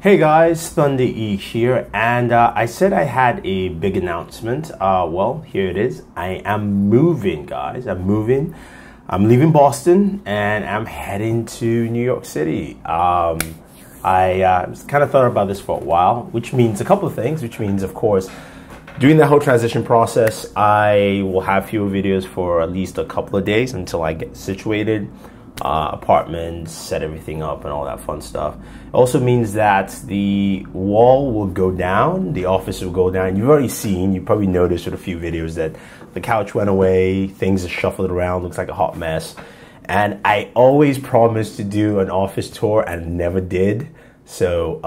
Hey guys, Thunder E here, and I said I had a big announcement. Well, here it is. I am moving, guys. I'm moving. I'm leaving Boston and I'm heading to New York City. I kind of thought about this for a while, which means a couple of things, which means, of course, during the whole transition process, I will have fewer videos for at least a couple of days until I get situated, apartments, set everything up and all that fun stuff. It also means that the wall will go down, the office will go down. You've already seen, you probably noticed with a few videos that the couch went away, things are shuffled around, looks like a hot mess. And I always promised to do an office tour and never did. So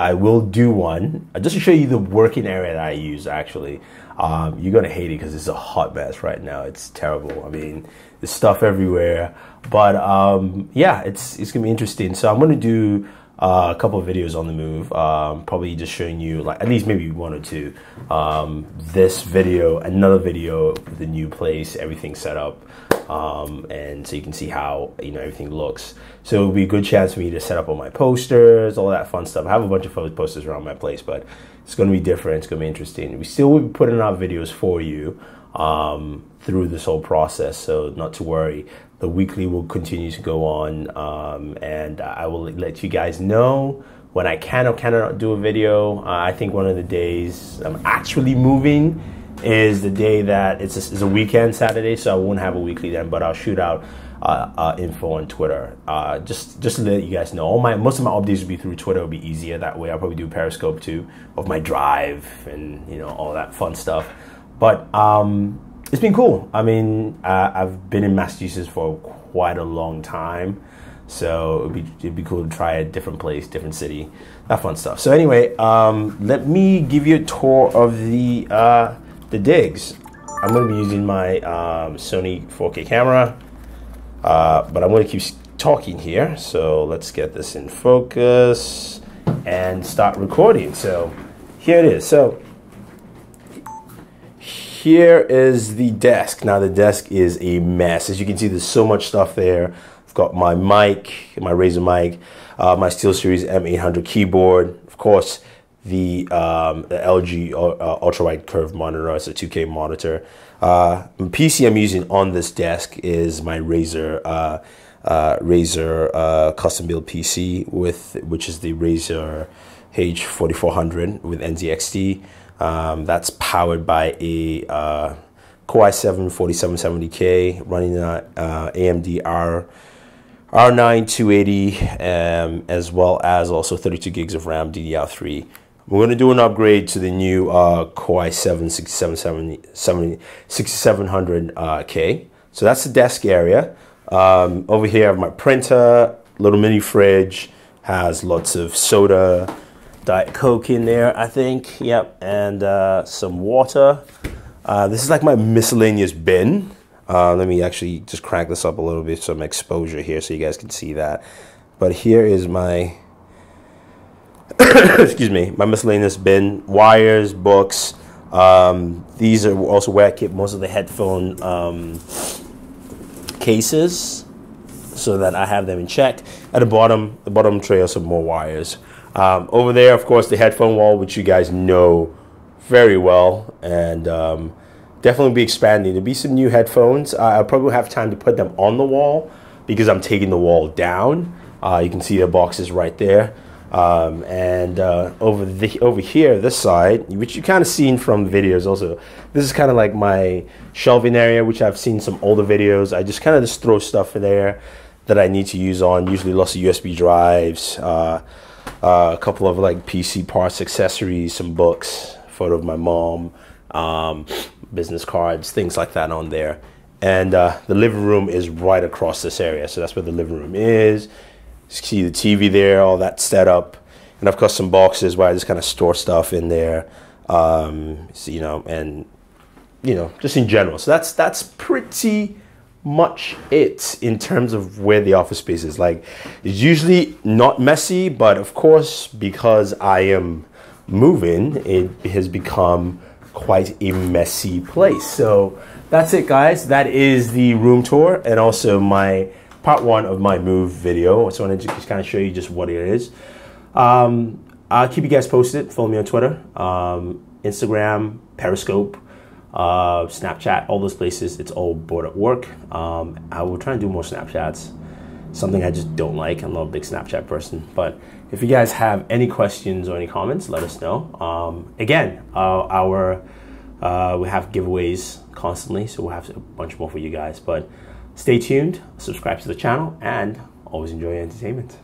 I will do one just to show you the working area that I use, actually. You're gonna hate it because it's a hot mess right now. It's terrible. I mean, there's stuff everywhere. But yeah, it's gonna be interesting. So I'm gonna do a couple of videos on the move, probably just showing you like at least maybe one or two. This video, another video with the new place, everything set up, and so you can see how, you know, everything looks. So it'll be a good chance for me to set up all my posters, all that fun stuff. I have a bunch of posters around my place, but it's going to be different. It's going to be interesting. We still will be putting out videos for you through this whole process, so not to worry. The weekly will continue to go on, and I will let you guys know when I can or cannot do a video. I think one of the days I'm actually moving is the day that it's a weekend, Saturday, so I won't have a weekly then, but I'll shoot out info on Twitter, just to let you guys know. Most of my updates will be through Twitter. It'll be easier that way. I'll probably do Periscope too, of my drive and, you know, all that fun stuff. But it's been cool. I mean, I've been in Massachusetts for quite a long time, so it'd be cool to try a different place, different city, that fun stuff. So anyway, let me give you a tour of the digs. I'm going to be using my Sony 4K camera, but I'm going to keep talking here. So let's get this in focus and start recording. So here it is. So here is the desk. Now the desk is a mess. As you can see, there's so much stuff there. I've got my mic, my Razer mic, my SteelSeries M800 keyboard, of course, the LG Ultrawide curved monitor. It's a 2K monitor. The PC I'm using on this desk is my Razer custom build PC which is the Razer H4400 with NZXT. That's powered by a Core i7 4770K running an AMD R9 280, as well as also 32 gigs of RAM, DDR3. We're going to do an upgrade to the new Core i7 6770K. So that's the desk area. Over here I have my printer, little mini fridge, has lots of soda, Diet Coke in there, I think. Yep, and some water. This is like my miscellaneous bin. Let me actually just crank this up a little bit, some exposure here, so you guys can see that. But here is my excuse me, my miscellaneous bin: wires, books. These are also where I keep most of the headphone cases, so that I have them in check. At the bottom tray are some more wires. Over there, of course, the headphone wall, which you guys know very well, and definitely be expanding. There'll be some new headphones. I'll probably have time to put them on the wall because I'm taking the wall down. You can see the boxes right there. Over here, this side, which you kind of seen from videos also, this is kind of like my shelving area, which I've seen some older videos. I just kind of just throw stuff in there that I need to use on, usually lots of USB drives, a couple of like PC parts, accessories, some books, photo of my mom, business cards, things like that on there. And the living room is right across this area, so that's where the living room is. You see the TV there, all that set up, and of course some boxes where I just kind of store stuff in there, so, you know, and you know, just in general. So that's pretty much it in terms of where the office space is. Like, it's usually not messy, but of course, because I am moving, it has become quite a messy place. So that's it, guys. That is the room tour and also my part one of my move video. So I wanted to just kind of show you just what it is. I'll keep you guys posted. Follow me on Twitter, Instagram, Periscope, Snapchat, all those places. It's all Bored at Work. I will try and do more Snapchats. Something I just don't like. I'm not a big Snapchat person. But if you guys have any questions or any comments, let us know. Again, we have giveaways constantly, so we'll have a bunch more for you guys. But stay tuned, subscribe to the channel, and always enjoy your entertainment.